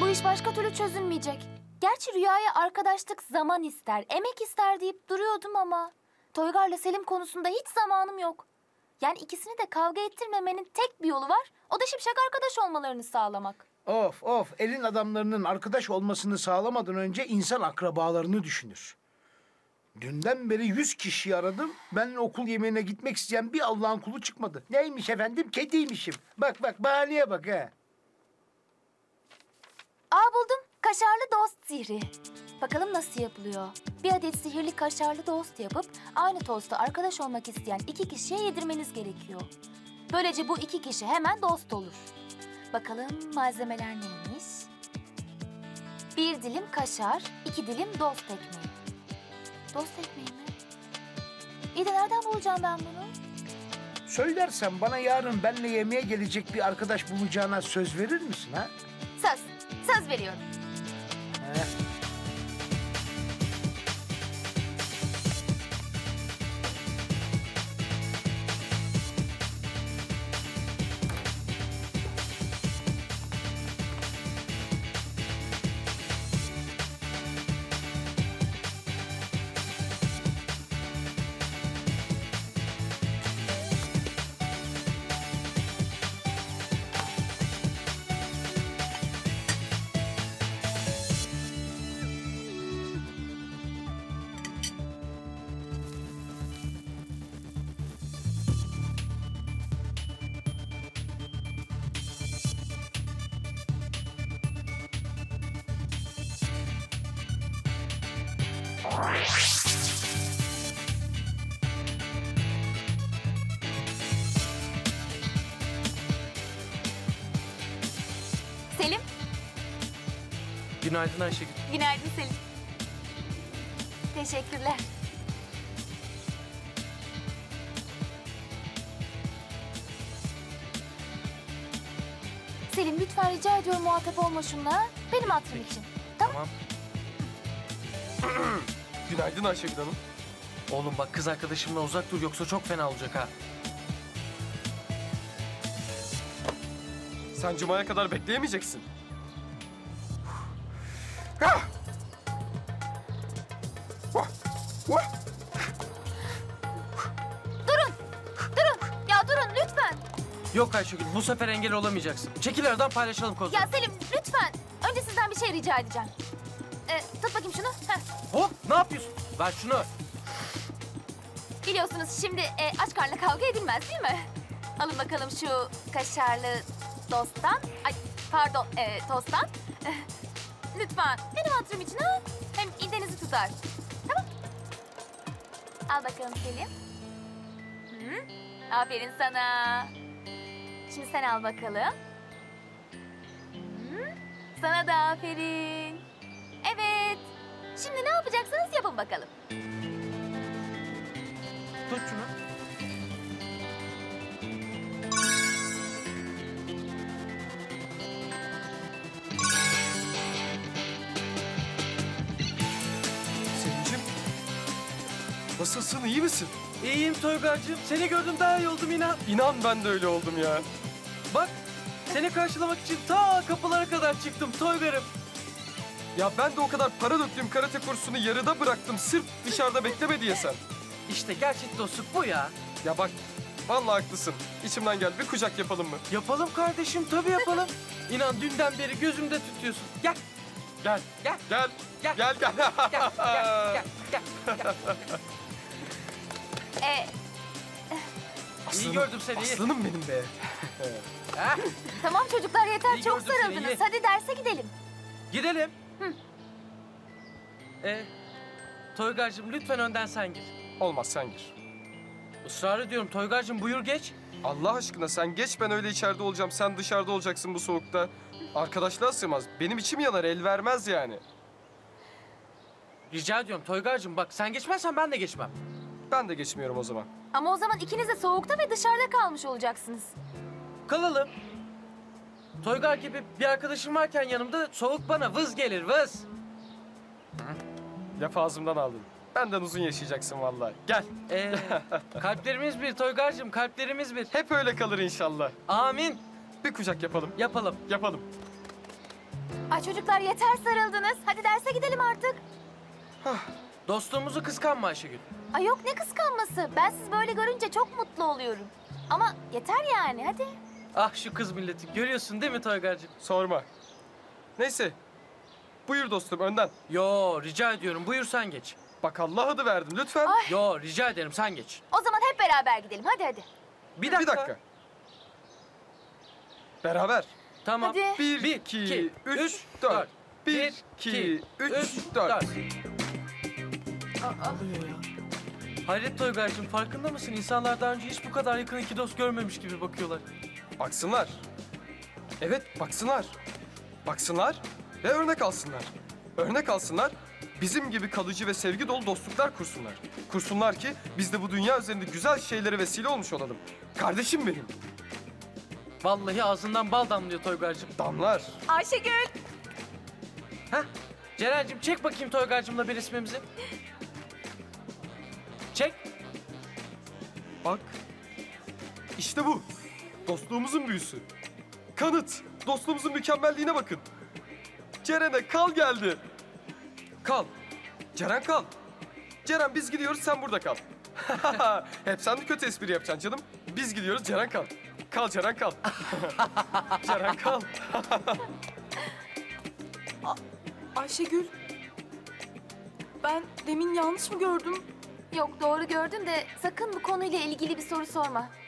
Bu iş başka türlü çözülmeyecek. Gerçi Rüya'ya arkadaşlık zaman ister, emek ister deyip duruyordum ama... Toygar'la Selim konusunda hiç zamanım yok. Yani ikisini de kavga ettirmemenin tek bir yolu var. O da şipşak arkadaş olmalarını sağlamak. Of of, elin adamlarının arkadaş olmasını sağlamadan önce insan akrabalarını düşünür. Dünden beri 100 kişiyi aradım. Ben okul yemeğine gitmek isteyen bir Allah'ın kulu çıkmadı. Neymiş efendim? Kediymişim. Bak bak, bahaneye bak ha. Aa, buldum. Kaşarlı dost sihri. Bakalım nasıl yapılıyor? Bir adet sihirli kaşarlı tost yapıp aynı tosta arkadaş olmak isteyen 2 kişiye yedirmeniz gerekiyor. Böylece bu 2 kişi hemen dost olur. Bakalım malzemeler neymiş? 1 dilim kaşar, 2 dilim dost ekmeği. Dost ekmeği mi? İyi de nereden bulacağım ben bunu? Söylersen bana yarın benimle yemeğe gelecek bir arkadaş bulacağına söz verir misin ha? Söz. Söz veriyorum. Heh. Selim. Günaydın Ayşegül. Günaydın Selim. Teşekkürler. Selim, lütfen rica ediyorum muhatap olma şunla. Benim hatırım için. Tamam. Günaydın Ayşegül Hanım. Oğlum bak, kız arkadaşımla uzak dur, yoksa çok fena olacak ha. Sen Cuma'ya kadar bekleyemeyeceksin. Durun! Durun! Ya durun lütfen! Yok Ayşegül, bu sefer engel olamayacaksın. Çekil aradan, paylaşalım kozu. Ya Selim lütfen! Önce sizden bir şey rica edeceğim. Tut bakayım şunu. Heh. Hop, ne yapıyorsun? Ver şunu. Biliyorsunuz şimdi aç karnına kavga edilmez değil mi? Alın bakalım şu kaşarlı dosttan. Ay pardon, tosttan. Lütfen benim hatırım için ha. Hem idenizi tutar. Tamam. Al bakalım Selim. Hı? Aferin sana. Şimdi sen al bakalım. Hı? Sana da aferin. Evet. Şimdi ne yapacaksanız yapın bakalım. Tut şunu. Selim'ciğim, nasılsın, iyi misin? İyiyim Toygar'cığım. Seni gördüm daha iyi oldum inan. İnan ben de öyle oldum ya. Bak, seni karşılamak için ta kapılara kadar çıktım Toygar'ım. Ya ben de o kadar para döktüğüm karate kursunu yarıda bıraktım sırf dışarıda bekleme diye sen. İşte gerçek dostluk bu ya. Ya bak, vallahi haklısın. İçimden geldi, bir kucak yapalım mı? Yapalım kardeşim, tabii yapalım. İnan dünden beri gözümde tutuyorsun. Gel. Gel. Gel. Gel. Gel. Gel. Gel. Gel. Gel. Gel. Gel. Aslanım, iyi gördüm seni. Aslanım benim be. Tamam çocuklar, yeter. İyi, çok sarıldınız. Seni, hadi derse gidelim. Gidelim. Hı. Toygar'cığım lütfen önden sen gir. Olmaz, sen gir. Israr ediyorum Toygar'cığım, buyur geç. Allah aşkına sen geç, ben öyle içeride olacağım. Sen dışarıda olacaksın bu soğukta. Arkadaşlığa sığmaz. Benim içim yanar, el vermez yani. Rica ediyorum Toygar'cığım, bak sen geçmezsen ben de geçmem. Ben de geçmiyorum o zaman. Ama o zaman ikiniz de soğukta ve dışarıda kalmış olacaksınız. Kalalım. Toygar gibi bir arkadaşım varken yanımda, soğuk bana vız gelir vız. Lafı ağzımdan aldın. Benden uzun yaşayacaksın vallahi. Gel. Kalplerimiz bir Toygar'cığım, kalplerimiz bir. Hep öyle kalır inşallah. Amin. Bir kucak yapalım. Yapalım. Yapalım. Ay çocuklar yeter sarıldınız. Hadi derse gidelim artık. Hah, dostluğumuzu kıskanma Ayşegül. Ay yok ne kıskanması. Ben siz böyle görünce çok mutlu oluyorum. Ama yeter yani hadi. Ah şu kız milleti. Görüyorsun değil mi Toygar'cığım? Sorma. Neyse. Buyur dostum önden. Yo rica ediyorum buyur sen geç. Bak Allah adı verdim lütfen. Ay. Yo rica ederim sen geç. O zaman hep beraber gidelim hadi hadi. Bir dakika. Bir dakika. Beraber. Tamam. Hadi. Bir, iki, üç, dört. Bir, iki, üç, dört. Hayret Toygar'cığım farkında mısın? İnsanlar daha önce hiç bu kadar yakın iki dost görmemiş gibi bakıyorlar. Baksınlar. Evet baksınlar. Baksınlar ve örnek alsınlar. Örnek alsınlar. Bizim gibi kalıcı ve sevgi dolu dostluklar kursunlar. Kursunlar ki biz de bu dünya üzerinde güzel şeylere vesile olmuş olalım. Kardeşim benim. Vallahi ağzından bal damlıyor Toygar'cığım. Damlar. Ayşegül. Hah. Ceren'cim çek bakayım Toygar'cığımla bir resmimizi. Çek. Bak. İşte bu. Dostluğumuzun büyüsü. Kanıt. Dostluğumuzun mükemmelliğine bakın. Ceren'e kal geldi. Kal. Ceren kal. Ceren biz gidiyoruz sen burada kal. Hep sen de kötü espri yapacaksın canım. Biz gidiyoruz Ceren kal. Kal Ceren kal. Ceren kal. Ayşegül. Ben demin yanlış mı gördüm? Yok doğru gördüm de sakın bu konuyla ilgili bir soru sorma.